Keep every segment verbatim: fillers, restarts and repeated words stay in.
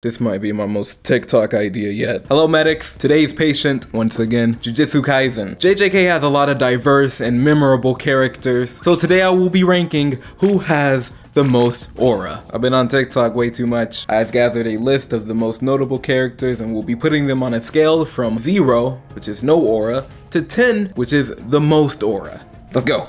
This might be my most TikTok idea yet. Hello medics, today's patient, once again, Jujutsu Kaisen. J J K has a lot of diverse and memorable characters, so today I will be ranking who has the most aura. I've been on TikTok way too much. I've gathered a list of the most notable characters and will be putting them on a scale from zero, which is no aura, to ten, which is the most aura. Let's go.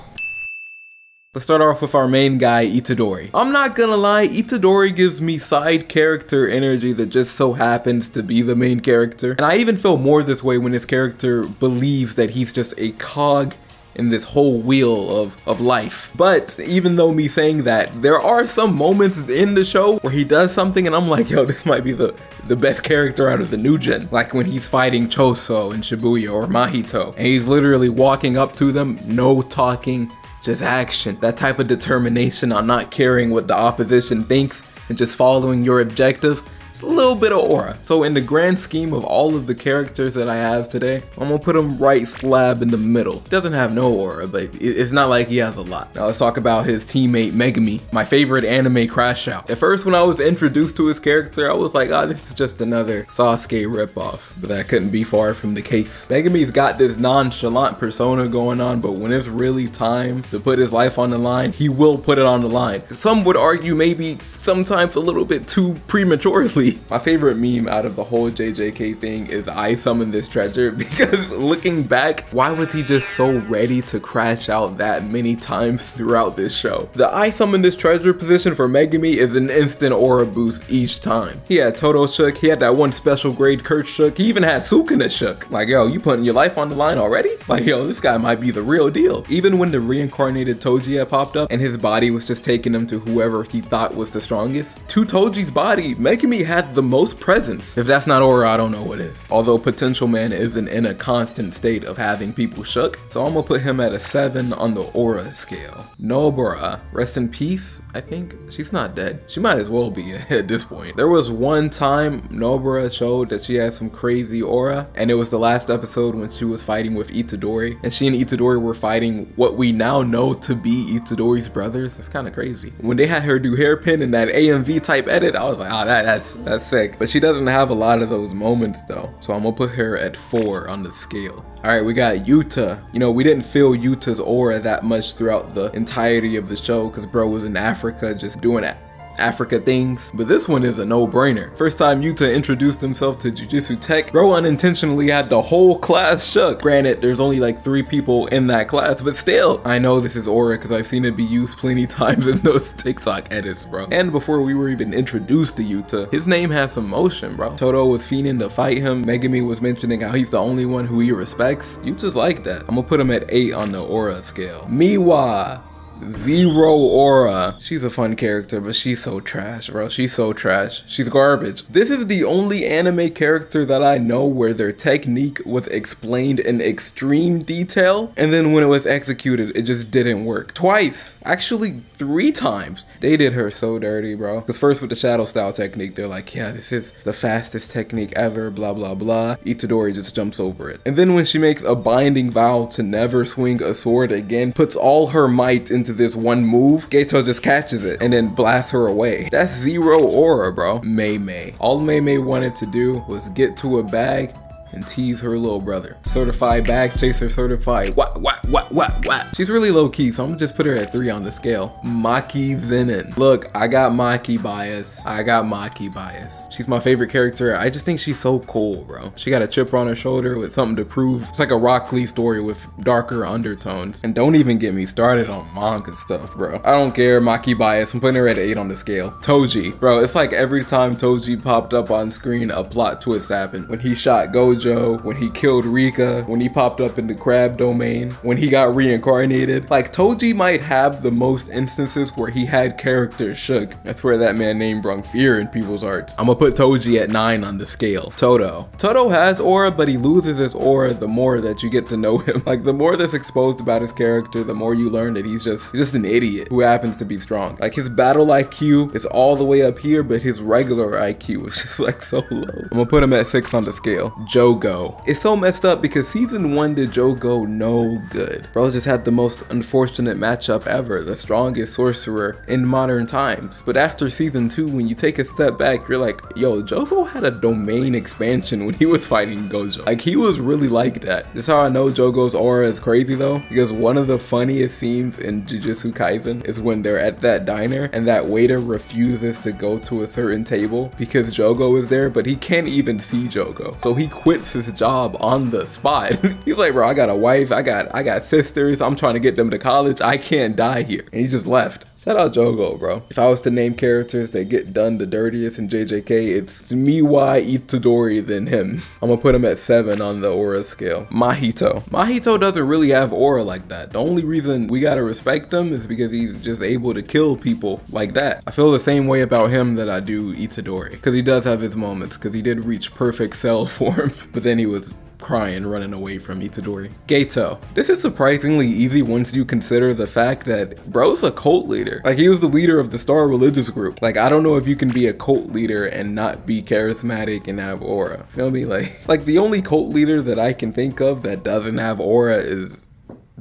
Let's start off with our main guy, Itadori. I'm not gonna lie, Itadori gives me side character energy that just so happens to be the main character. And I even feel more this way when his character believes that he's just a cog in this whole wheel of, of life. But even though me saying that, there are some moments in the show where he does something and I'm like, yo, this might be the, the best character out of the new gen. Like when he's fighting Choso in Shibuya or Mahito, and he's literally walking up to them, no talking, just action. That type of determination on not caring what the opposition thinks and just following your objective, it's a little bit of aura. So in the grand scheme of all of the characters that I have today, I'm gonna put him right slab in the middle. Doesn't have no aura, but it's not like he has a lot. Now let's talk about his teammate Megumi, my favorite anime crash out. At first when I was introduced to his character, I was like, ah, oh, this is just another Sasuke ripoff, but that couldn't be far from the case. Megumi's got this nonchalant persona going on, but when it's really time to put his life on the line, he will put it on the line. Some would argue maybe sometimes a little bit too prematurely. My favorite meme out of the whole J J K thing is I summon this treasure, because looking back, why was he just so ready to crash out that many times throughout this show? The I summon this treasure position for Megumi is an instant aura boost each time. He had Todo shook, he had that one special grade Kurt shook, he even had Sukuna shook. Like, yo, you putting your life on the line already? Like, yo, this guy might be the real deal. Even when the reincarnated Toji had popped up and his body was just taking him to whoever he thought was the strongest, to Toji's body, Megumi had the most presence. If that's not aura, I don't know what is. Although Potential Man isn't in a constant state of having people shook, so I'm gonna put him at a seven on the aura scale. Nobara, rest in peace, I think. She's not dead. She might as well be at this point. There was one time Nobara showed that she had some crazy aura, and it was the last episode when she was fighting with Itadori, and she and Itadori were fighting what we now know to be Itadori's brothers. That's kind of crazy. When they had her do hairpin in that A M V type edit, I was like, ah, oh, that, that's That's sick. But she doesn't have a lot of those moments though, so I'm gonna put her at four on the scale. All right, we got Yuta. You know, we didn't feel Yuta's aura that much throughout the entirety of the show because bro was in Africa just doing it. Africa things, but this one is a no-brainer. First time Yuta introduced himself to Jujutsu Tech, bro unintentionally had the whole class shook. Granted, there's only like three people in that class, but still, I know this is aura because I've seen it be used plenty times in those TikTok edits, bro. And before we were even introduced to Yuta, his name has some motion, bro. Todo was fiending to fight him. Megumi was mentioning how he's the only one who he respects. Yuta's like that. I'm gonna put him at eight on the aura scale. Miwa. Zero aura. She's a fun character, but she's so trash, bro. She's so trash. She's garbage. This is the only anime character that I know where their technique was explained in extreme detail, and then when it was executed, it just didn't work. Twice. Actually, three times. They did her so dirty, bro. Because first with the shadow style technique, they're like, yeah, this is the fastest technique ever, blah, blah, blah. Itadori just jumps over it. And then when she makes a binding vow to never swing a sword again, puts all her might into this one move, Geto just catches it and then blasts her away. That's zero aura, bro. Mei Mei. All Mei Mei wanted to do was get to a bag and tease her little brother. Certified bag chaser, certified. What, what, what, what, what? She's really low key, so I'm gonna just put her at three on the scale. Maki Zenin. Look, I got Maki bias. I got Maki bias. She's my favorite character. I just think she's so cool, bro. She got a chip on her shoulder with something to prove. It's like a Rock Lee story with darker undertones. And don't even get me started on manga stuff, bro. I don't care, Maki bias. I'm putting her at eight on the scale. Toji. Bro, it's like every time Toji popped up on screen, a plot twist happened. When he shot Gojo, when he killed Rika, when he popped up in the crab domain, when he got reincarnated. Like, Toji might have the most instances where he had characters shook. That's where that man name brung fear in people's hearts. I'm gonna put Toji at nine on the scale. Todo. Todo has aura, but he loses his aura the more that you get to know him. Like, the more that's exposed about his character, the more you learn that he's just, just an idiot who happens to be strong. Like, his battle I Q is all the way up here, but his regular I Q is just like so low. I'm gonna put him at six on the scale. Jogo. Jogo. It's so messed up because season one did Jogo no good. Bro just had the most unfortunate matchup ever, the strongest sorcerer in modern times. But after season two, when you take a step back, you're like, yo, Jogo had a domain expansion when he was fighting Gojo. Like, he was really like that. That's how I know Jogo's aura is crazy though, because one of the funniest scenes in Jujutsu Kaisen is when they're at that diner and that waiter refuses to go to a certain table because Jogo is there, but he can't even see Jogo. So he quits his job on the spot. He's like, bro, I got a wife, I got I got sisters, I'm trying to get them to college, I can't die here. And he just left. Shout out Jogo, bro. If I was to name characters that get done the dirtiest in J J K, it's Miwa, Itadori, then him. I'm gonna put him at seven on the aura scale. Mahito. Mahito doesn't really have aura like that. The only reason we gotta respect him is because he's just able to kill people like that. I feel the same way about him that I do Itadori, because he does have his moments, because he did reach perfect cell form, but then he was crying, running away from Itadori. Geto. This is surprisingly easy once you consider the fact that bro's a cult leader. Like, he was the leader of the Star Religious Group. Like, I don't know if you can be a cult leader and not be charismatic and have aura. Feel me? Like, like the only cult leader that I can think of that doesn't have aura is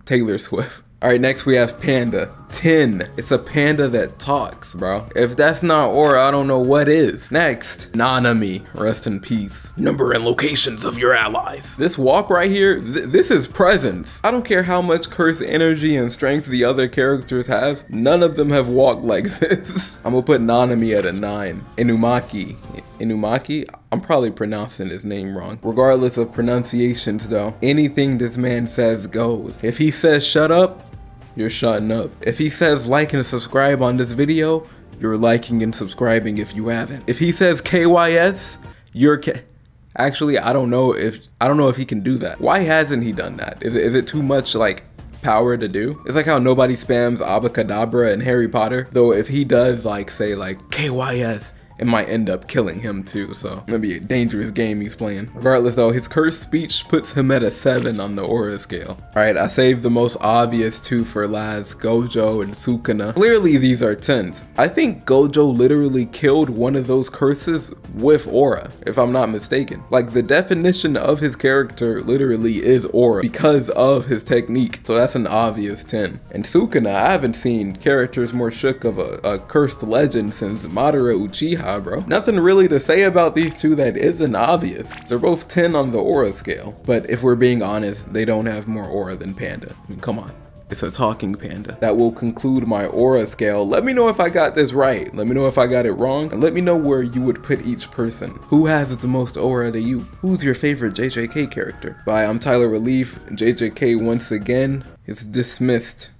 Taylor Swift. All right, next we have Panda. ten. It's a panda that talks, bro. If that's not aura, I don't know what is. Next, Nanami. Rest in peace. Number and locations of your allies. This walk right here, th this is presence. I don't care how much curse energy and strength the other characters have. None of them have walked like this. I'm gonna put Nanami at a nine. Inumaki. Inumaki? I'm probably pronouncing his name wrong. Regardless of pronunciations though, anything this man says goes. If he says shut up, you're shutting up. If he says like and subscribe on this video, you're liking and subscribing if you haven't. If he says K Y S, you're K- Actually, I don't know if, I don't know if he can do that. Why hasn't he done that? Is it, is it too much like power to do? It's like how nobody spams Abacadabra in Harry Potter, though if he does like say like K Y S, it might end up killing him too, so it's gonna be a dangerous game he's playing. Regardless though, his cursed speech puts him at a seven on the aura scale. All right, I saved the most obvious two for last, Gojo and Sukuna. Clearly these are tens. I think Gojo literally killed one of those curses with aura, if I'm not mistaken. Like, the definition of his character literally is aura because of his technique, so that's an obvious ten. And Sukuna, I haven't seen characters more shook of a, a cursed legend since Madara Uchiha, bro. Nothing really to say about these two that isn't obvious. They're both ten on the aura scale, but if we're being honest, they don't have more aura than Panda. I mean, come on. It's a talking panda. That will conclude my aura scale. Let me know if I got this right. Let me know if I got it wrong. And let me know where you would put each person. Who has the most aura to you? Who's your favorite J J K character? Bye, I'm Taylor Relief. J J K once again is dismissed.